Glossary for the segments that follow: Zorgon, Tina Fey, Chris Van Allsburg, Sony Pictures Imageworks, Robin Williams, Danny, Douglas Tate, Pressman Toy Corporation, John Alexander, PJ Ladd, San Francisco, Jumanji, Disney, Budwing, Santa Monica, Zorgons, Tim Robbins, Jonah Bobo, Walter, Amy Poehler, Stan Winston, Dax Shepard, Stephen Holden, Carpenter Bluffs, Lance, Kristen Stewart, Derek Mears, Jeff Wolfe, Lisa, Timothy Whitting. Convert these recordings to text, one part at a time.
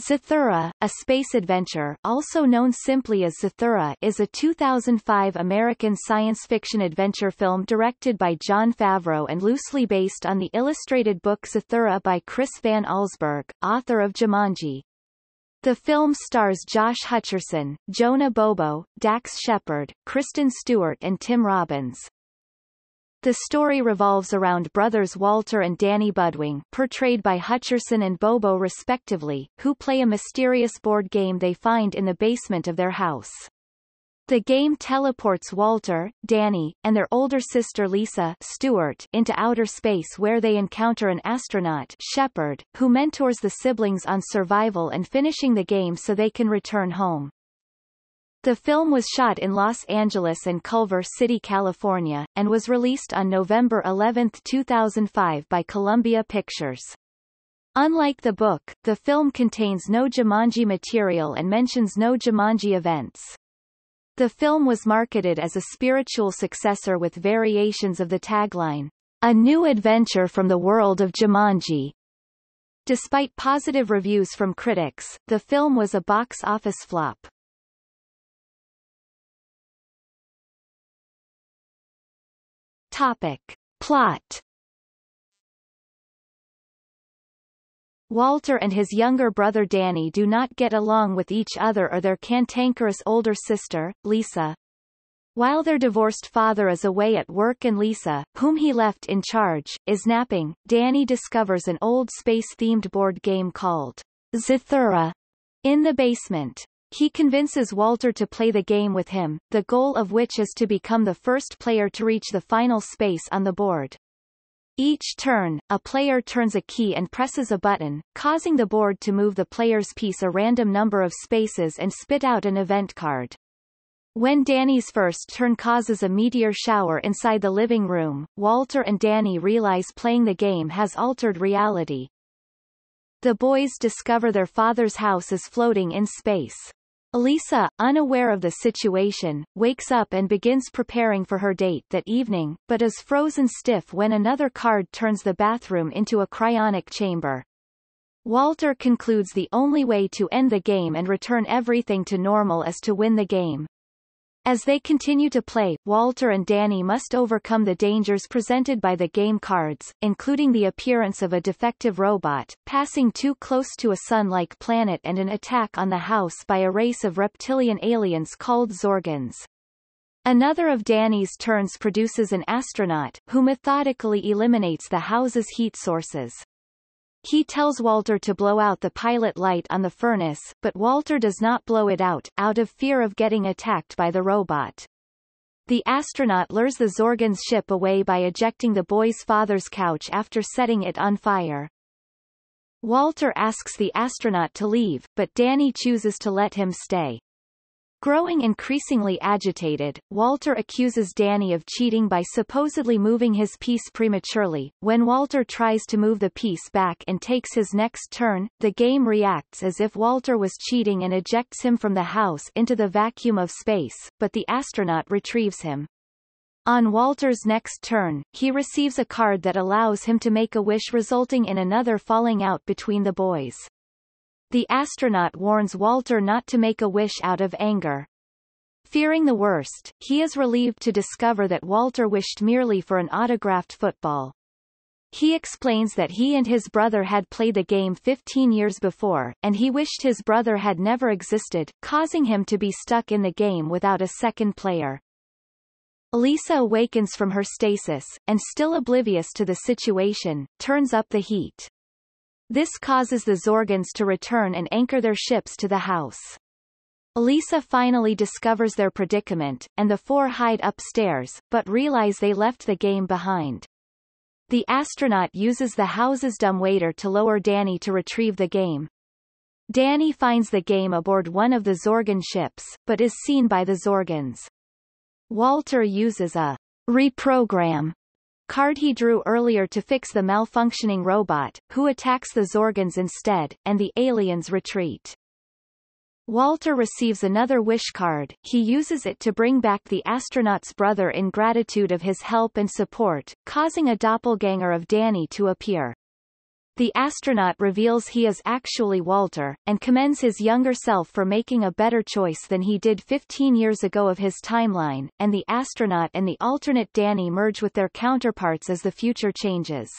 Zathura, a space adventure, also known simply as Zathura, is a 2005 American science fiction adventure film directed by Jon Favreau and loosely based on the illustrated book Zathura by Chris Van Allsburg, author of Jumanji. The film stars Josh Hutcherson, Jonah Bobo, Dax Shepard, Kristen Stewart and Tim Robbins. The story revolves around brothers Walter and Danny Budwing, portrayed by Hutcherson and Bobo respectively, who play a mysterious board game they find in the basement of their house. The game teleports Walter, Danny, and their older sister Lisa Stewart into outer space where they encounter an astronaut Shepard, who mentors the siblings on survival and finishing the game so they can return home. The film was shot in Los Angeles and Culver City, California, and was released on November 11, 2005 by Columbia Pictures. Unlike the book, the film contains no Jumanji material and mentions no Jumanji events. The film was marketed as a spiritual successor with variations of the tagline, "A new adventure from the world of Jumanji." Despite positive reviews from critics, the film was a box office flop. Topic. Plot. Walter and his younger brother Danny do not get along with each other or their cantankerous older sister, Lisa. While their divorced father is away at work and Lisa, whom he left in charge, is napping, Danny discovers an old space-themed board game called Zathura in the basement. He convinces Walter to play the game with him, the goal of which is to become the first player to reach the final space on the board. Each turn, a player turns a key and presses a button, causing the board to move the player's piece a random number of spaces and spit out an event card. When Danny's first turn causes a meteor shower inside the living room, Walter and Danny realize playing the game has altered reality. The boys discover their father's house is floating in space. Lisa, unaware of the situation, wakes up and begins preparing for her date that evening, but is frozen stiff when another card turns the bathroom into a cryonic chamber. Walter concludes the only way to end the game and return everything to normal is to win the game. As they continue to play, Walter and Danny must overcome the dangers presented by the game cards, including the appearance of a defective robot, passing too close to a sun-like planet and an attack on the house by a race of reptilian aliens called Zorgons. Another of Danny's turns produces an astronaut, who methodically eliminates the house's heat sources. He tells Walter to blow out the pilot light on the furnace, but Walter does not blow it out of fear of getting attacked by the robot. The astronaut lures the Zorgon's ship away by ejecting the boy's father's couch after setting it on fire. Walter asks the astronaut to leave, but Danny chooses to let him stay. Growing increasingly agitated, Walter accuses Danny of cheating by supposedly moving his piece prematurely. When Walter tries to move the piece back and takes his next turn, the game reacts as if Walter was cheating and ejects him from the house into the vacuum of space, but the astronaut retrieves him. On Walter's next turn, he receives a card that allows him to make a wish, resulting in another falling out between the boys. The astronaut warns Walter not to make a wish out of anger. Fearing the worst, he is relieved to discover that Walter wished merely for an autographed football. He explains that he and his brother had played the game 15 years before, and he wished his brother had never existed, causing him to be stuck in the game without a second player. Lisa awakens from her stasis, and still oblivious to the situation, turns up the heat. This causes the Zorgons to return and anchor their ships to the house. Lisa finally discovers their predicament, and the four hide upstairs, but realize they left the game behind. The astronaut uses the house's dumbwaiter to lower Danny to retrieve the game. Danny finds the game aboard one of the Zorgon ships, but is seen by the Zorgons. Walter uses a reprogram card he drew earlier to fix the malfunctioning robot, who attacks the Zorgons instead, and the aliens retreat. Walter receives another wish card. He uses it to bring back the astronaut's brother in gratitude of his help and support, causing a doppelganger of Danny to appear. The astronaut reveals he is actually Walter, and commends his younger self for making a better choice than he did 15 years ago of his timeline, and the astronaut and the alternate Danny merge with their counterparts as the future changes.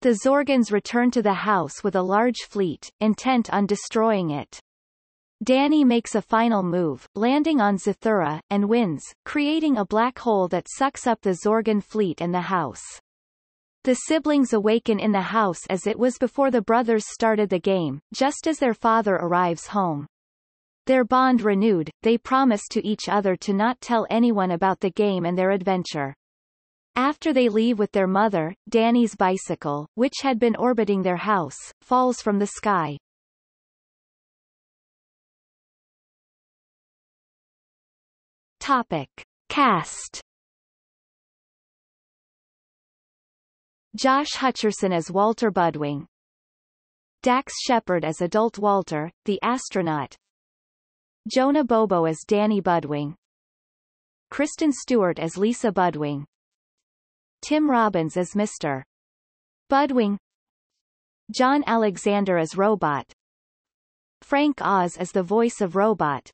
The Zorgons return to the house with a large fleet, intent on destroying it. Danny makes a final move, landing on Zathura, and wins, creating a black hole that sucks up the Zorgon fleet and the house. The siblings awaken in the house as it was before the brothers started the game, just as their father arrives home. Their bond renewed, they promise to each other to not tell anyone about the game and their adventure. After they leave with their mother, Danny's bicycle, which had been orbiting their house, falls from the sky. Topic. Cast. Josh Hutcherson as Walter Budwing. Dax Shepard as adult Walter, the astronaut. Jonah Bobo as Danny Budwing. Kristen Stewart as Lisa Budwing. Tim Robbins as Mr. Budwing. John Alexander as Robot. Frank Oz as the voice of Robot.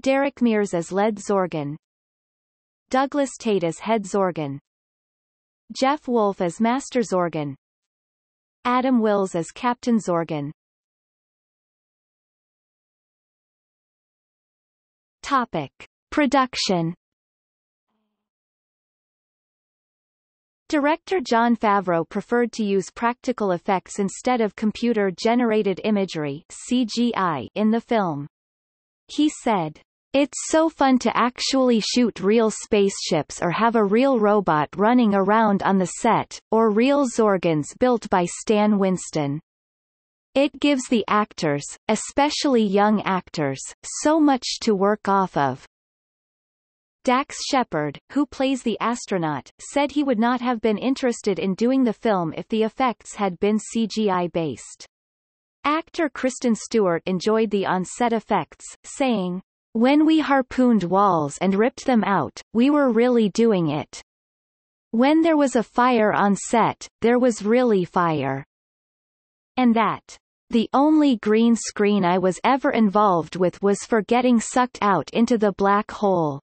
Derek Mears as Lead Zorgon. Douglas Tate as Head Zorgon. Jeff Wolfe as Master Zorgon. Adam Wills as Captain Zorgon. Topic. Production. Director Jon Favreau preferred to use practical effects instead of computer-generated imagery (CGI) in the film. He said, "It's so fun to actually shoot real spaceships or have a real robot running around on the set, or real Zorgons built by Stan Winston. It gives the actors, especially young actors, so much to work off of." Dax Shepard, who plays the astronaut, said he would not have been interested in doing the film if the effects had been CGI-based. Actor Kristen Stewart enjoyed the on-set effects, saying, "When we harpooned walls and ripped them out, we were really doing it. When there was a fire on set, there was really fire. And that the only green screen I was ever involved with was for getting sucked out into the black hole."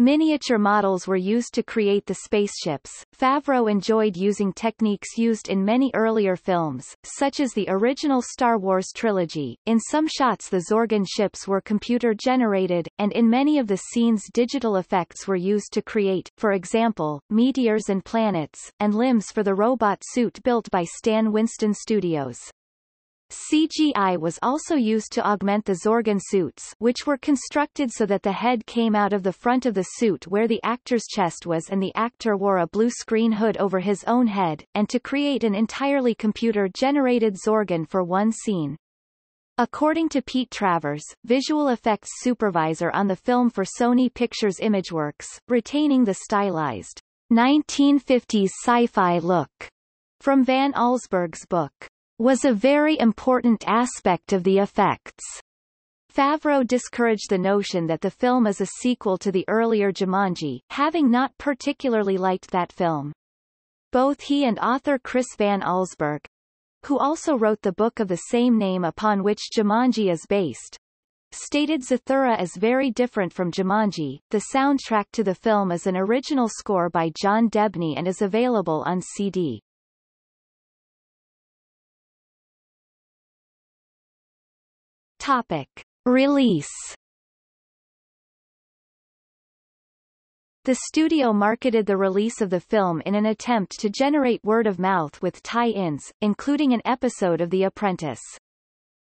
Miniature models were used to create the spaceships. Favreau enjoyed using techniques used in many earlier films, such as the original Star Wars trilogy. In some shots the Zorgon ships were computer-generated, and in many of the scenes digital effects were used to create, for example, meteors and planets, and limbs for the robot suit built by Stan Winston Studios. CGI was also used to augment the Zorgon suits, which were constructed so that the head came out of the front of the suit where the actor's chest was, and the actor wore a blue screen hood over his own head, and to create an entirely computer-generated Zorgon for one scene. According to Pete Travers, visual effects supervisor on the film for Sony Pictures Imageworks, retaining the stylized 1950s sci-fi look from Van Allsburg's book was a very important aspect of the effects. Favreau discouraged the notion that the film is a sequel to the earlier Jumanji, having not particularly liked that film. Both he and author Chris Van Allsburg, who also wrote the book of the same name upon which Jumanji is based, stated Zathura is very different from Jumanji. The soundtrack to the film is an original score by John Debney and is available on CD. Topic. Release. The studio marketed the release of the film in an attempt to generate word of mouth with tie-ins, including an episode of The Apprentice.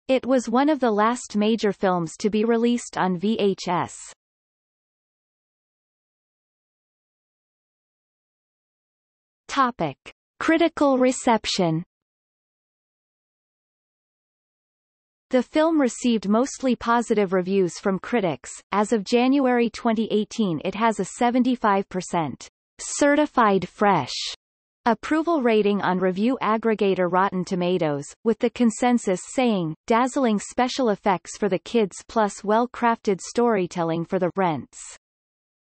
It was one of the last major films to be released on VHS. Topic. Critical reception. The film received mostly positive reviews from critics. As of January 2018, it has a 75% certified fresh approval rating on review aggregator Rotten Tomatoes, with the consensus saying, "Dazzling special effects for the kids plus well-crafted storytelling for the rents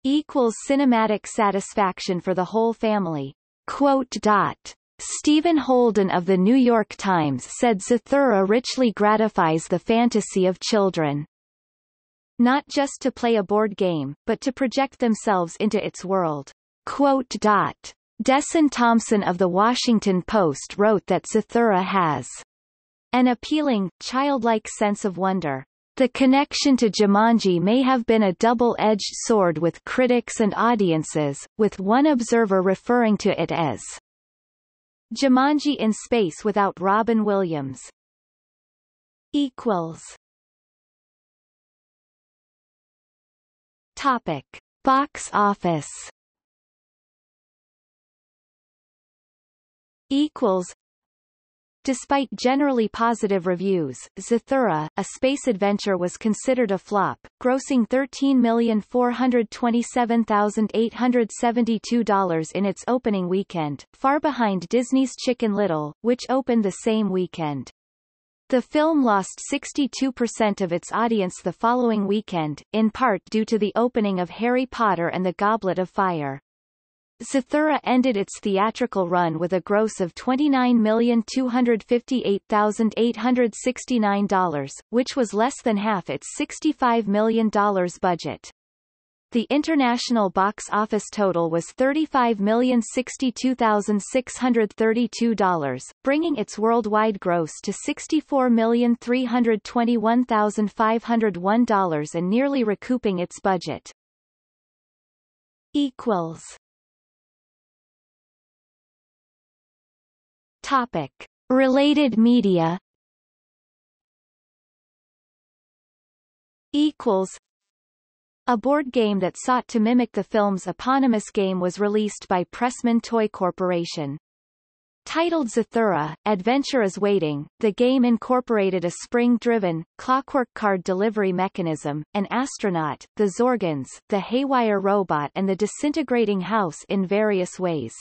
equals cinematic satisfaction for the whole family." Stephen Holden of The New York Times said Zathura richly gratifies the fantasy of children. Not just to play a board game, but to project themselves into its world. Desson Thompson of The Washington Post wrote that Zathura has an appealing, childlike sense of wonder. The connection to Jumanji may have been a double-edged sword with critics and audiences, with one observer referring to it as Jumanji in space without Robin Williams. Topic: Box office. Despite generally positive reviews, Zathura, a space adventure, was considered a flop, grossing $13,427,872 in its opening weekend, far behind Disney's Chicken Little, which opened the same weekend. The film lost 62% of its audience the following weekend, in part due to the opening of Harry Potter and the Goblet of Fire. Zathura ended its theatrical run with a gross of $29,258,869, which was less than half its $65 million budget. The international box office total was $35,062,632, bringing its worldwide gross to $64,321,501 and nearly recouping its budget. Topic: Related media. A board game that sought to mimic the film's eponymous game was released by Pressman Toy Corporation. Titled Zathura, Adventure is Waiting, the game incorporated a spring-driven, clockwork card delivery mechanism, an astronaut, the Zorgons, the haywire robot and the disintegrating house in various ways.